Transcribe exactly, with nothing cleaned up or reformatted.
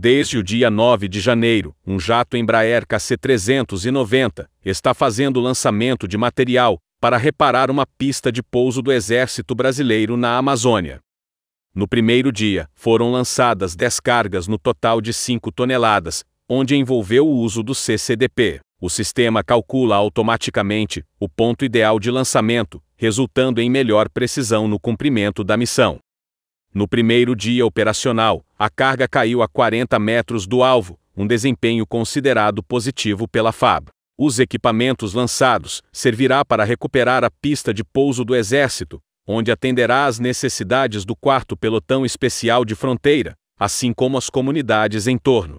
Desde o dia nove de janeiro, um jato Embraer K C trezentos e noventa está fazendo lançamento de material para reparar uma pista de pouso do Exército Brasileiro na Amazônia. No primeiro dia, foram lançadas dez cargas no total de cinco toneladas, onde envolveu o uso do C C D P. O sistema calcula automaticamente o ponto ideal de lançamento, resultando em melhor precisão no cumprimento da missão. No primeiro dia operacional, a carga caiu a quarenta metros do alvo, um desempenho considerado positivo pela F A B. Os equipamentos lançados servirão para recuperar a pista de pouso do Exército, onde atenderá às necessidades do quarto pelotão especial de fronteira, assim como as comunidades em torno.